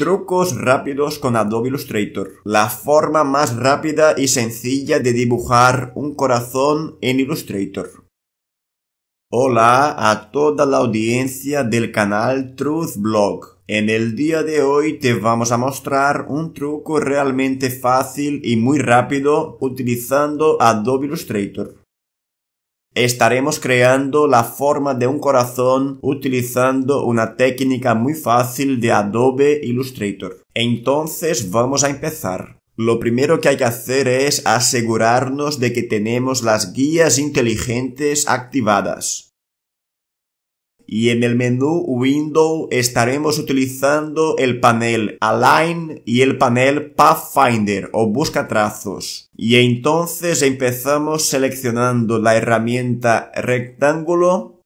Trucos rápidos con Adobe Illustrator. La forma más rápida y sencilla de dibujar un corazón en Illustrator. Hola a toda la audiencia del canal Truzz Blogg. En el día de hoy te vamos a mostrar un truco realmente fácil y muy rápido utilizando Adobe Illustrator. Estaremos creando la forma de un corazón utilizando una técnica muy fácil de Adobe Illustrator. Entonces vamos a empezar. Lo primero que hay que hacer es asegurarnos de que tenemos las guías inteligentes activadas. Y en el menú Window estaremos utilizando el panel Align y el panel Pathfinder o Buscatrazos. Y entonces empezamos seleccionando la herramienta Rectángulo.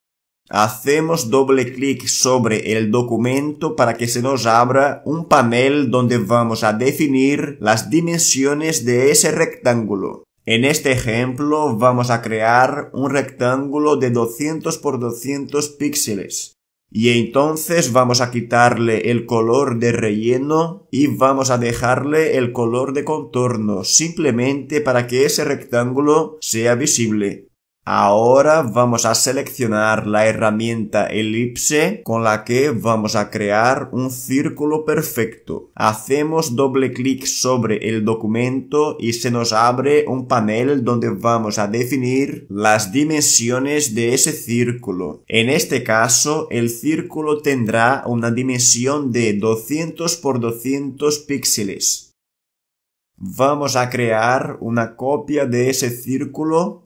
Hacemos doble clic sobre el documento para que se nos abra un panel donde vamos a definir las dimensiones de ese rectángulo. En este ejemplo vamos a crear un rectángulo de 200 por 200 píxeles y entonces vamos a quitarle el color de relleno y vamos a dejarle el color de contorno simplemente para que ese rectángulo sea visible. Ahora vamos a seleccionar la herramienta elipse con la que vamos a crear un círculo perfecto. Hacemos doble clic sobre el documento y se nos abre un panel donde vamos a definir las dimensiones de ese círculo. En este caso el círculo tendrá una dimensión de 200 por 200 píxeles. Vamos a crear una copia de ese círculo.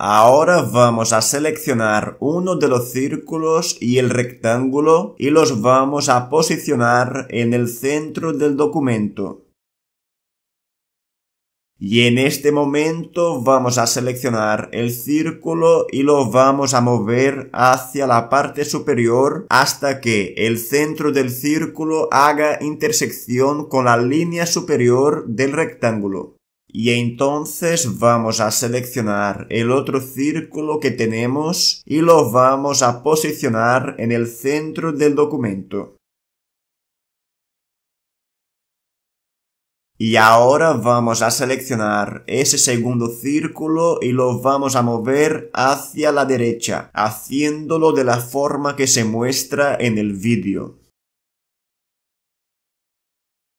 Ahora vamos a seleccionar uno de los círculos y el rectángulo y los vamos a posicionar en el centro del documento. Y en este momento vamos a seleccionar el círculo y lo vamos a mover hacia la parte superior hasta que el centro del círculo haga intersección con la línea superior del rectángulo. Y entonces vamos a seleccionar el otro círculo que tenemos y lo vamos a posicionar en el centro del documento. Y ahora vamos a seleccionar ese segundo círculo y lo vamos a mover hacia la derecha, haciéndolo de la forma que se muestra en el vídeo.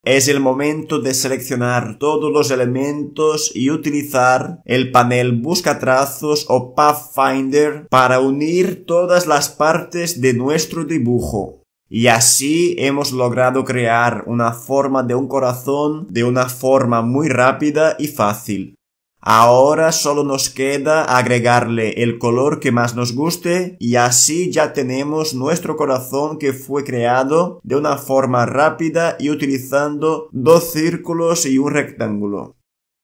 Es el momento de seleccionar todos los elementos y utilizar el panel Buscatrazos o Pathfinder para unir todas las partes de nuestro dibujo. Y así hemos logrado crear una forma de un corazón de una forma muy rápida y fácil. Ahora solo nos queda agregarle el color que más nos guste y así ya tenemos nuestro corazón que fue creado de una forma rápida y utilizando dos círculos y un rectángulo.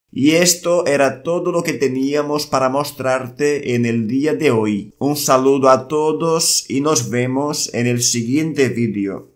Y esto era todo lo que teníamos para mostrarte en el día de hoy. Un saludo a todos y nos vemos en el siguiente vídeo.